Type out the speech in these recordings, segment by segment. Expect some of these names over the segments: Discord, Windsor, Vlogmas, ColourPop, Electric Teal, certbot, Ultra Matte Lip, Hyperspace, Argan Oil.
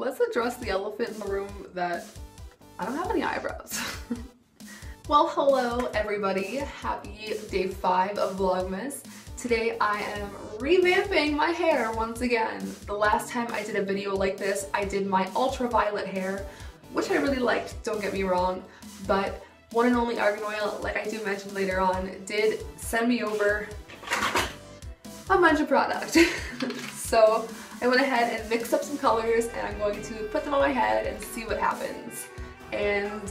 Let's address the elephant in the room that I don't have any eyebrows. Well, hello everybody. Happy day 5 of Vlogmas. Today I am revamping my hair once again. The last time I did a video like this, I did my ultraviolet hair, which I really liked, don't get me wrong, but one and only Argan Oil, like I do mention later on, did send me over a bunch of product. So I went ahead and mixed up some colors and I'm going to put them on my head and see what happens. And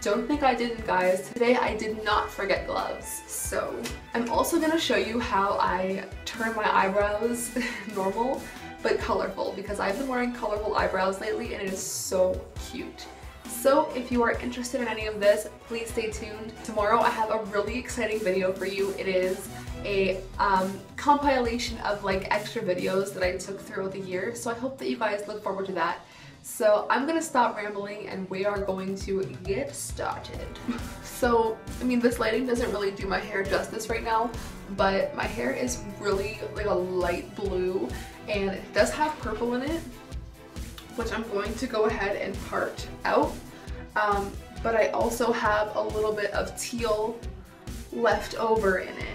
don't think I didn't, guys. Today I did not forget gloves. So I'm also gonna show you how I turn my eyebrows normal but colorful, because I've been wearing colorful eyebrows lately and it is so cute. So if you are interested in any of this, please stay tuned. Tomorrow I have a really exciting video for you. It is a compilation of like extra videos that I took throughout the year, so I hope that you guys look forward to that. So I'm gonna stop rambling and we are going to get started. So, I mean, this lighting doesn't really do my hair justice right now, but my hair is really like a light blue and it does have purple in it, which I'm going to go ahead and part out. But I also have a little bit of teal left over in it.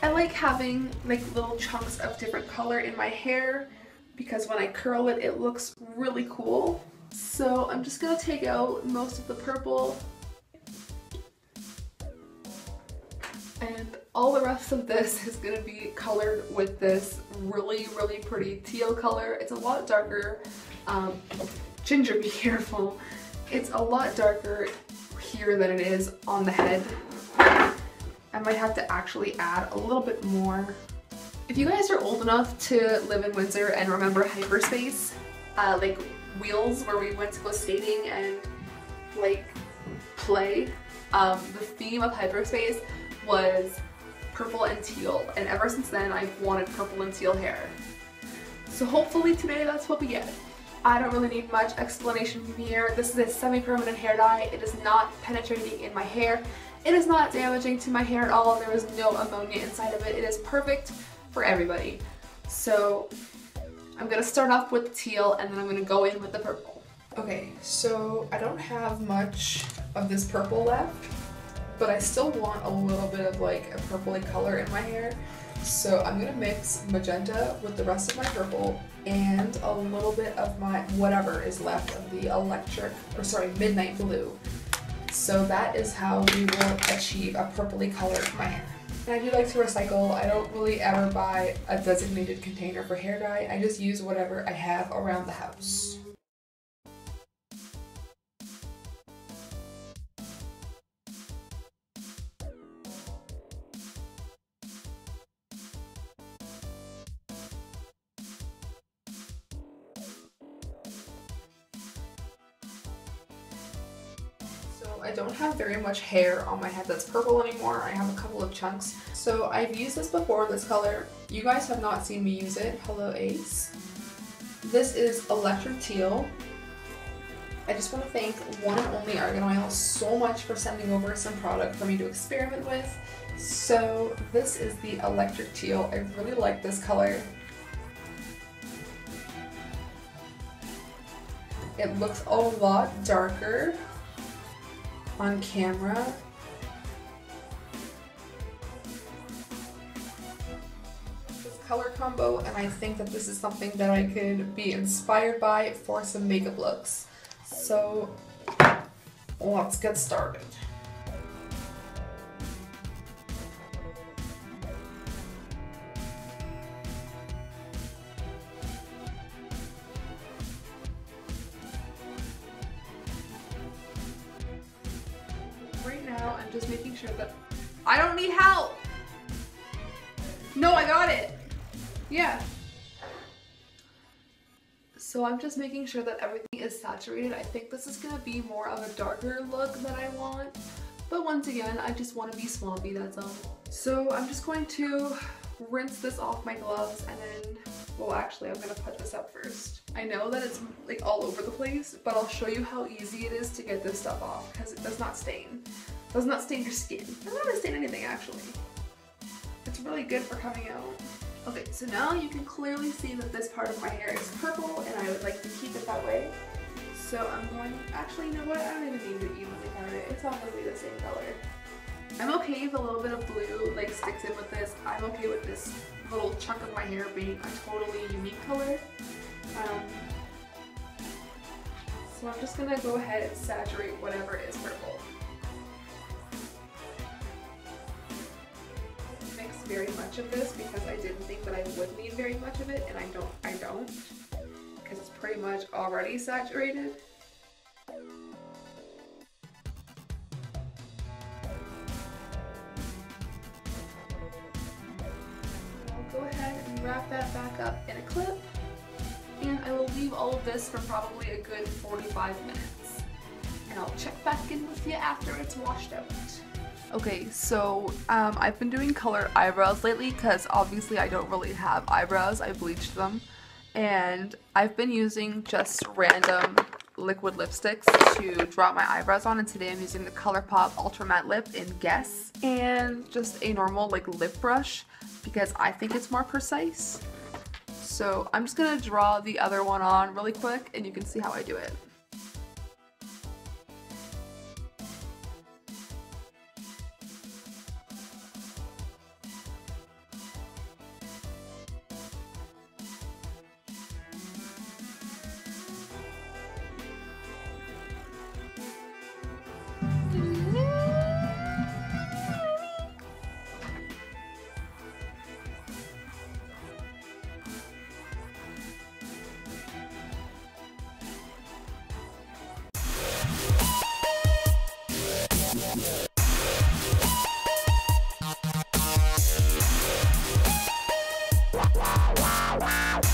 I like having like little chunks of different color in my hair, because when I curl it, it looks really cool. So I'm just gonna take out most of the purple and all the rest of this is gonna be colored with this really pretty teal color. It's a lot darker. Ginger, be careful. It's a lot darker here than it is on the head. I might have to actually add a little bit more. If you guys are old enough to live in Windsor and remember Hyperspace, like wheels where we went to go skating and like play, the theme of Hyperspace was purple and teal, and ever since then I've wanted purple and teal hair. So hopefully today that's what we get. I don't really need much explanation from here. This is a semi-permanent hair dye. It is not penetrating in my hair. It is not damaging to my hair at all. There is no ammonia inside of it. It is perfect for everybody. So I'm gonna start off with teal and then I'm gonna go in with the purple. Okay, so I don't have much of this purple left, but I still want a little bit of like a purpley color in my hair. So I'm gonna mix magenta with the rest of my purple and a little bit of my whatever is left of the midnight blue. So that is how we will achieve a purpley color for my hair. And I do like to recycle. I don't really ever buy a designated container for hair dye. I just use whatever I have around the house. I don't have very much hair on my head that's purple anymore. I have a couple of chunks. So I've used this before, this color. You guys have not seen me use it. Hello, Ace. This is Electric Teal. I just want to thank one and only Argan Oil so much for sending over some product for me to experiment with. So this is the Electric Teal. I really like this color. It looks a lot darker on camera. This color combo, and I think that this is something that I could be inspired by for some makeup looks. So let's get started. I'm just making sure that I don't need help. No, I got it. Yeah. So I'm just making sure that everything is saturated. I think this is gonna be more of a darker look that I want, but once again, I just want to be swampy, that's all. So I'm just going to rinse this off my gloves and then, well, actually I'm gonna put this up first. I know that it's like all over the place, but I'll show you how easy it is to get this stuff off because it does not stain. Does not stain your skin. It doesn't stain anything, actually. It's really good for coming out. Okay, so now you can clearly see that this part of my hair is purple and I would like to keep it that way. So I'm going, actually, you know what, I don't even need to evenly powder it, it's all going to be the same color. I'm okay if a little bit of blue like sticks in with this. I'm okay with this little chunk of my hair being a totally unique color. So I'm just going to go ahead and saturate whatever is purple. Mix very much of this because I didn't think that I would need very much of it, and I don't. Because it's pretty much already saturated. I'll go ahead and wrap that back up in a clip, and I will leave all of this for probably a good 45 minutes, and I'll check back in with you after it's washed out. Okay, so I've been doing colored eyebrows lately because obviously I don't really have eyebrows, I bleached them. And I've been using just random liquid lipsticks to draw my eyebrows on, and today I'm using the ColourPop Ultra Matte Lip in Guess and just a normal like lip brush because I think it's more precise. So I'm just gonna draw the other one on really quick and you can see how I do it. Wow.